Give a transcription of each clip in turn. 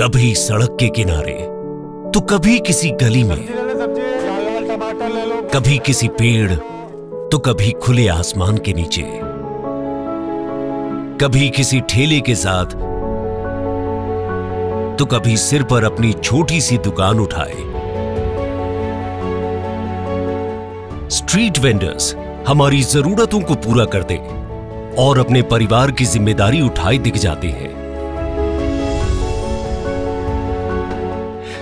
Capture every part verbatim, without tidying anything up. कभी सड़क के किनारे तो कभी किसी गली में, कभी किसी पेड़ तो कभी खुले आसमान के नीचे, कभी किसी ठेले के साथ तो कभी सिर पर अपनी छोटी सी दुकान उठाए। स्ट्रीट वेंडर्स हमारी जरूरतों को पूरा करते और अपने परिवार की जिम्मेदारी उठाए दिख जाते हैं।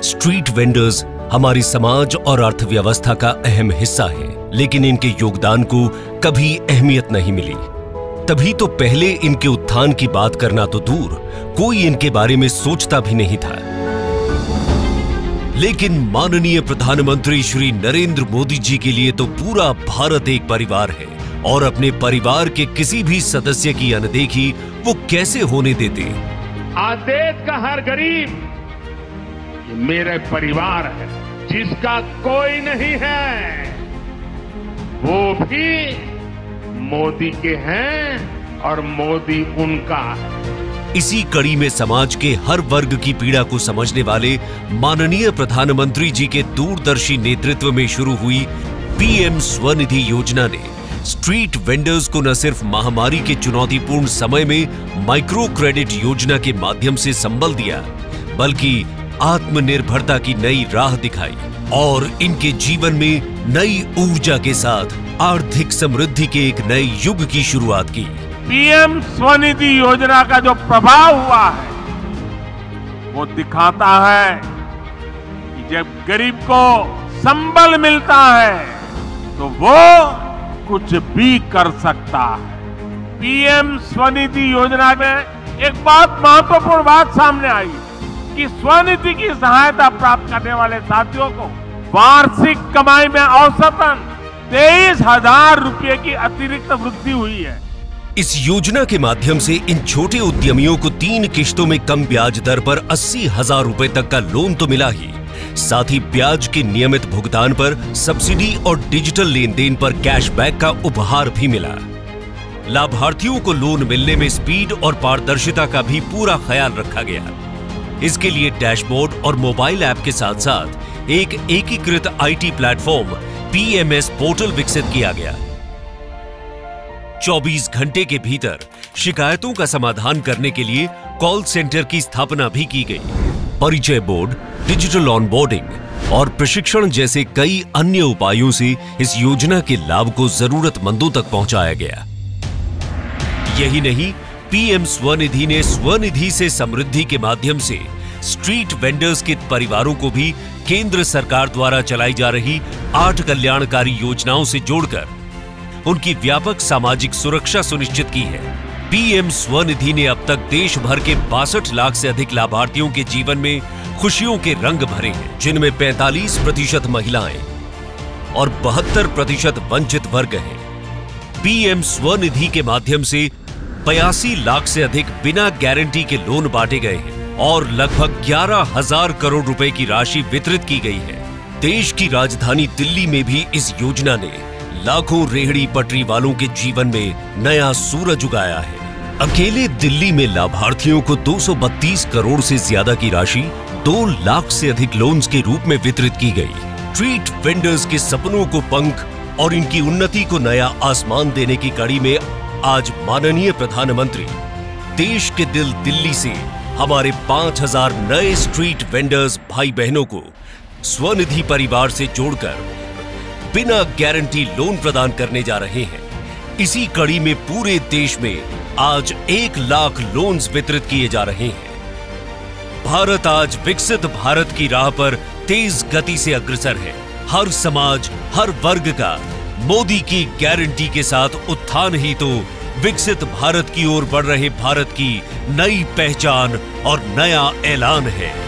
स्ट्रीट वेंडर्स हमारी समाज और अर्थव्यवस्था का अहम हिस्सा है, लेकिन इनके योगदान को कभी अहमियत नहीं मिली। तभी तो पहले इनके उत्थान की बात करना तो दूर, कोई इनके बारे में सोचता भी नहीं था। लेकिन माननीय प्रधानमंत्री श्री नरेंद्र मोदी जी के लिए तो पूरा भारत एक परिवार है, और अपने परिवार के किसी भी सदस्य की अनदेखी वो कैसे होने देते। आज देश का हर गरीब मेरे परिवार है, जिसका कोई नहीं है वो भी मोदी के हैं और मोदी उनका है। इसी कड़ी में समाज के हर वर्ग की पीड़ा को समझने वाले माननीय प्रधानमंत्री जी के दूरदर्शी नेतृत्व में शुरू हुई पीएम स्वनिधि योजना ने स्ट्रीट वेंडर्स को न सिर्फ महामारी के चुनौतीपूर्ण समय में माइक्रो क्रेडिट योजना के माध्यम से संबल दिया, बल्कि आत्मनिर्भरता की नई राह दिखाई और इनके जीवन में नई ऊर्जा के साथ आर्थिक समृद्धि के एक नए युग की शुरुआत की। पीएम स्वनिधि योजना का जो प्रभाव हुआ है वो दिखाता है कि जब गरीब को संबल मिलता है तो वो कुछ भी कर सकता है। पीएम स्वनिधि योजना में एक बहुत महत्वपूर्ण बात सामने आई कि स्वनिधि की सहायता प्राप्त करने वाले साथियों को वार्षिक कमाई में औसतन तेईस हजार रुपये की अतिरिक्त वृद्धि हुई है। इस योजना के माध्यम से इन छोटे उद्यमियों को तीन किश्तों में कम ब्याज दर पर अस्सी हजार रुपए तक का लोन तो मिला ही, साथ ही ब्याज के नियमित भुगतान पर सब्सिडी और डिजिटल लेन देन पर कैशबैक का उपहार भी मिला। लाभार्थियों को लोन मिलने में स्पीड और पारदर्शिता का भी पूरा ख्याल रखा गया। इसके लिए डैशबोर्ड और मोबाइल ऐप के साथ साथ एक एकीकृत आईटी प्लेटफॉर्म पीएमएस पोर्टल विकसित किया गया। चौबीस घंटे के भीतर शिकायतों का समाधान करने के लिए कॉल सेंटर की स्थापना भी की गई। परिचय बोर्ड, डिजिटल ऑनबोर्डिंग और प्रशिक्षण जैसे कई अन्य उपायों से इस योजना के लाभ को जरूरतमंदों तक पहुंचाया गया। यही नहीं, पीएम स्वनिधि ने स्वनिधि से समृद्धि के माध्यम से स्ट्रीट वेंडर्स के परिवारों को भी केंद्र सरकार द्वारा चलाई जा रही आठ कल्याणकारी योजनाओं से जोड़कर उनकी व्यापक सामाजिक सुरक्षा सुनिश्चित की है। पीएम स्वनिधि ने अब तक देश भर के बासठ लाख से अधिक लाभार्थियों के जीवन में खुशियों के रंग भरे हैं, जिनमें पैंतालीस प्रतिशत महिलाएं और बहत्तर प्रतिशत वंचित वर्ग हैं। पीएम स्वनिधि के माध्यम से बयासी लाख से अधिक बिना गारंटी के लोन बांटे गए हैं और लगभग ग्यारह हजार करोड़ रुपए की राशि वितरित की गई है। देश की राजधानी दिल्ली में भी इस योजना ने लाखों रेहड़ी पटरी वालों के जीवन में नया सूरज उगाया है। अकेले दिल्ली में लाभार्थियों को दो सौ बत्तीस करोड़ से ज्यादा की राशि दो लाख से अधिक लोन्स के रूप में वितरित की गई। स्ट्रीट वेंडर्स के सपनों को पंख और इनकी उन्नति को नया आसमान देने की कड़ी में आज माननीय प्रधानमंत्री देश के दिल दिल्ली से हमारे पांच हजार नए स्ट्रीट वेंडर्स भाई बहनों को स्वनिधि परिवार से जोड़कर बिना गारंटी लोन प्रदान करने जा रहे हैं। इसी कड़ी में पूरे देश में आज एक लाख लोन्स वितरित किए जा रहे हैं। भारत आज विकसित भारत की राह पर तेज गति से अग्रसर है। हर समाज, हर वर्ग का मोदी की गारंटी के साथ उत्थान ही तो विकसित भारत की ओर बढ़ रहे भारत की नई पहचान और नया ऐलान है।